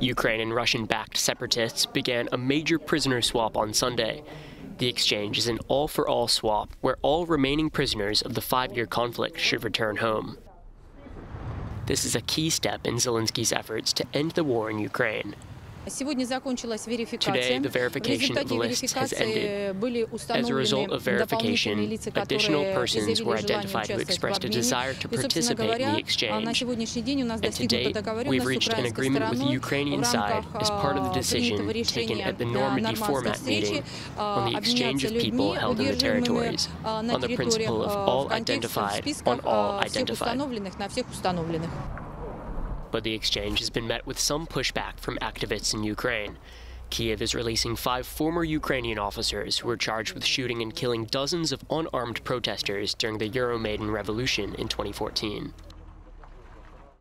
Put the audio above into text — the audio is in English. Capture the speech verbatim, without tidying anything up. Ukraine and Russian-backed separatists began a major prisoner swap on Sunday. The exchange is an all-for-all swap where all remaining prisoners of the five-year conflict should return home. This is a key step in Zelensky's efforts to end the war in Ukraine. Today, the verification of the lists has ended. As a result of verification, additional persons were identified who expressed a desire to participate in the exchange. And to date, we've reached an agreement with the Ukrainian side as part of the decision taken at the Normandy format meeting on the exchange of people held in the territories, on the principle of all identified on all identified. But the exchange has been met with some pushback from activists in Ukraine. Kiev is releasing five former Ukrainian officers who were charged with shooting and killing dozens of unarmed protesters during the Euromaidan revolution in twenty fourteen.